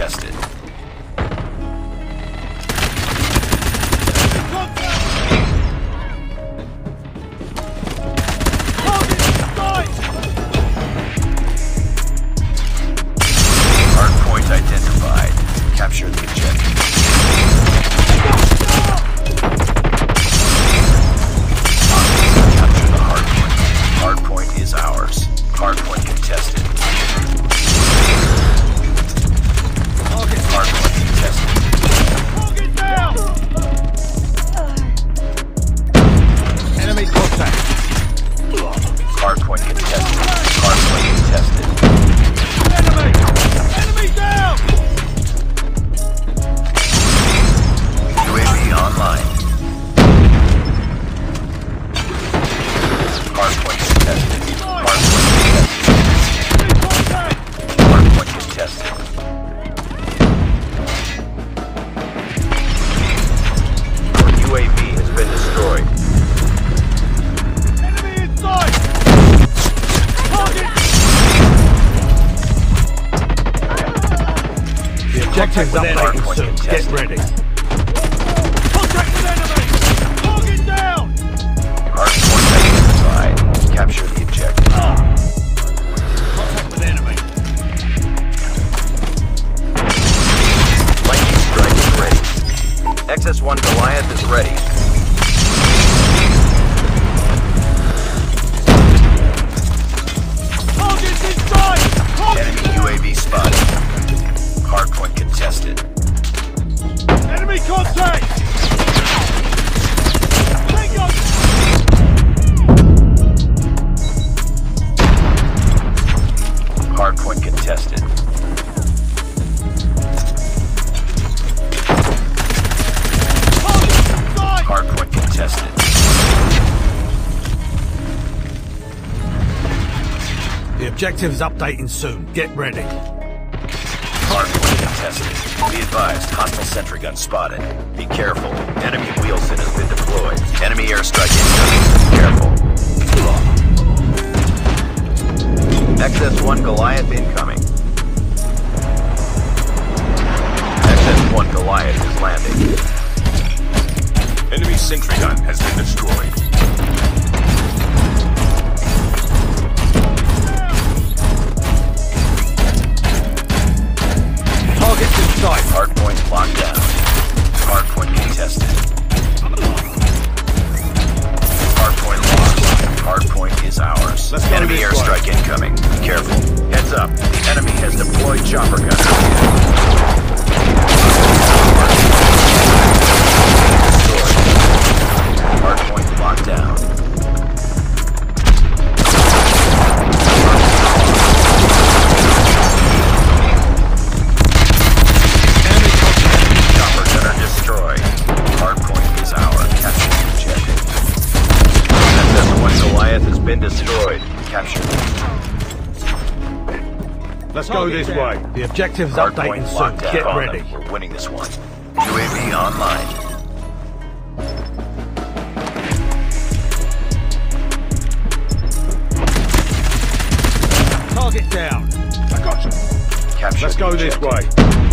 contested. Hardpoint identified. Capture the objective. Objectives up there, so get ready. Contact with enemy! Target down! Hardpoint identified. Capture the objective. Contact with enemy. Lightning strike is ready. XS-1 Goliath is ready. Target inside! Enemy UAV spotted. Hardpoint contested. Enemy contact! Take on! Hardpoint contested. Hardpoint contested. The objective is updating soon. Get ready. Hardpoint contested. Be advised, hostile sentry gun spotted. Be careful. Enemy Wheelson has been deployed. Enemy airstrike incoming. Careful. XS-1 Goliath incoming. XS-1 Goliath is landing. Enemy sentry gun has been destroyed. Hardpoint locked down. Hardpoint contested. Hardpoint lost. Hardpoint is ours. Enemy airstrike incoming. Careful. Heads up. The enemy has deployed chopper guns. Hardpoint locked down. Destroyed. Captured. Let's go this way. The objective's updating soon. Get ready. We're winning this one. UAV online. Target down. I got you. Let's go this way.